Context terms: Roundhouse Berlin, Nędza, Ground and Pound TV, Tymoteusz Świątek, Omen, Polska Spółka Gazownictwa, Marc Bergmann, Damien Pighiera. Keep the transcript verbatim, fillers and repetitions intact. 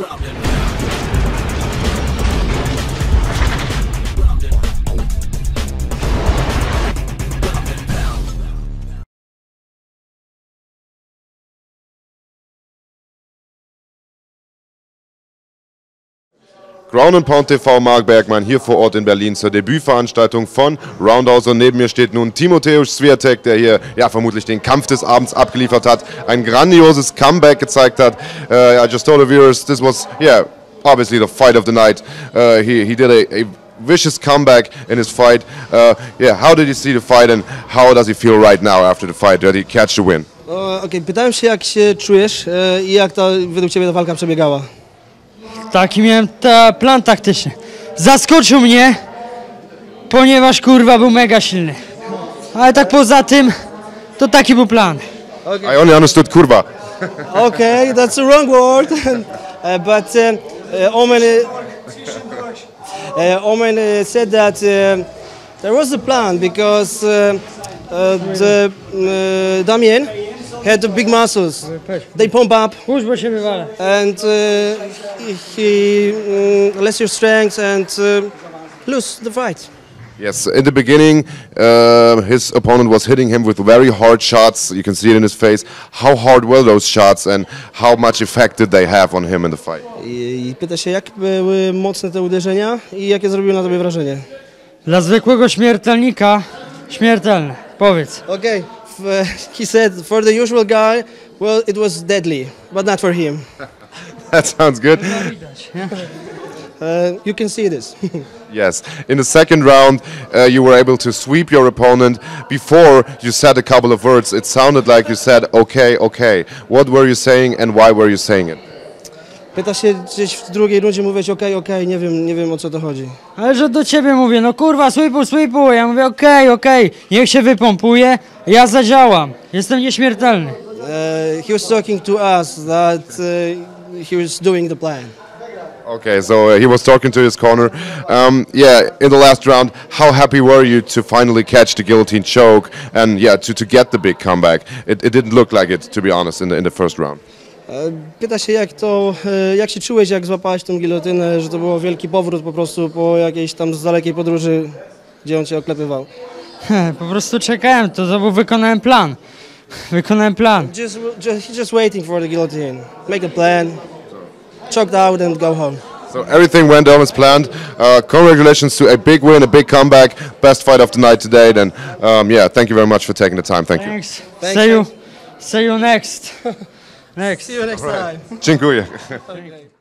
Ground and Pound T V, Marc Bergmann hier vor Ort in Berlin zur Debütveranstaltung von Roundhouse und neben mir steht nun Tymoteusz Świątek, der hier ja vermutlich den Kampf des Abends abgeliefert hat, ein grandioses Comeback gezeigt hat. Uh, I just told the viewers this was yeah obviously the fight of the night. Uh, he he did a, a vicious comeback in his fight. Uh, yeah, how did you see the fight and how does he feel right now after the fight? Did he catch the win? Uh, okay, pytałem się, jak się czujesz uh, i jak ta według ciebie ta walka przebiegała. Taki miałem ta plan taktyczny. Zaskoczył mnie, ponieważ kurwa był mega silny. Ale tak poza tym, to taki był plan. Okay. I only understood kurwa. Okay, that's the wrong word. uh, but uh, uh, Omen, uh, Omen uh, said that uh, there was a plan because uh, uh, the, uh, Damien had the big muscles. They pump up and uh, he um, less your strength and uh, lose the fight. Yes, in the beginning uh, his opponent was hitting him with very hard shots. You can see it in his face. How hard were those shots and how much effect did they have on him in the fight? I pyta się, jak były mocne te uderzenia i jakie zrobiły na tobie wrażenie? Dla zwykłego śmiertelnika śmiertelne, powiedz. Okay. Uh, he said, for the usual guy, well, it was deadly, but not for him. That sounds good. Uh, you can see this. Yes. In the second round, uh, you were able to sweep your opponent. Before, you said a couple of words. It sounded like you said, okay, okay. What were you saying and why were you saying it? Pyta się gdzieś w drugiej rundzie mówić okej, okej, nie wiem, nie wiem o co to chodzi. Ale że do ciebie mówię, no kurwa, sweepu, sweepu, ja mówię okej, okej, niech się wypompuje, ja zadziałam, jestem nieśmiertelny. Uh, he was talking to us that uh, he was doing the plan. Okay, so uh, he was talking to his corner. Um, yeah, in the last round, how happy were you to finally catch the guillotine choke and yeah, to, to get the big comeback? It, it didn't look like it, to be honest, in the, in the first round. Pyta się, jak to, jak się czułeś, jak złapałeś tą gilotynę, że to był wielki powrót po prostu po jakiejś tam z dalekiej podróży, gdzie on cię oklepywał. Po prostu czekałem, to znowu wykonałem plan. Wykonałem plan. Just, just, just waiting for the guillotine. Make a plan, choked out and go home. So everything went on as planned. Uh, congratulations to a big win, a big comeback, best fight of the night today. And um, yeah, thank you very much for taking the time. Thank Thanks. you. Thanks. See you. See you next. Next. See you next right. time. Dziękuję. Okay.